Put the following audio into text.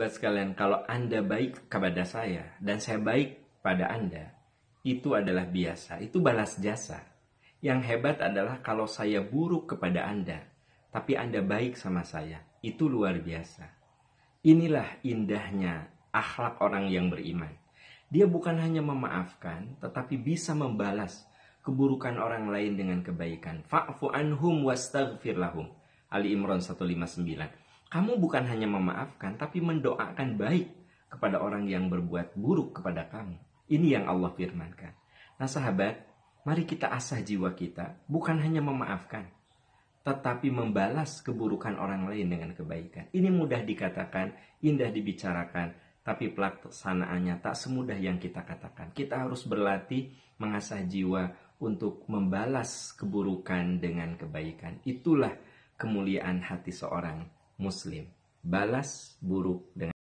Sahabat sekalian, kalau Anda baik kepada saya dan saya baik pada Anda, itu adalah biasa, itu balas jasa. Yang hebat adalah kalau saya buruk kepada Anda, tapi Anda baik sama saya, itu luar biasa. Inilah indahnya akhlak orang yang beriman. Dia bukan hanya memaafkan, tetapi bisa membalas keburukan orang lain dengan kebaikan. Fa'fu anhum wastaghfir lahum. Ali Imran 159. Kamu bukan hanya memaafkan, tapi mendoakan baik kepada orang yang berbuat buruk kepada kamu. Ini yang Allah firmankan. Nah sahabat, mari kita asah jiwa kita, bukan hanya memaafkan, tetapi membalas keburukan orang lain dengan kebaikan. Ini mudah dikatakan, indah dibicarakan, tapi pelaksanaannya tak semudah yang kita katakan. Kita harus berlatih mengasah jiwa untuk membalas keburukan dengan kebaikan. Itulah kemuliaan hati seorang Muslim, balas buruk dengan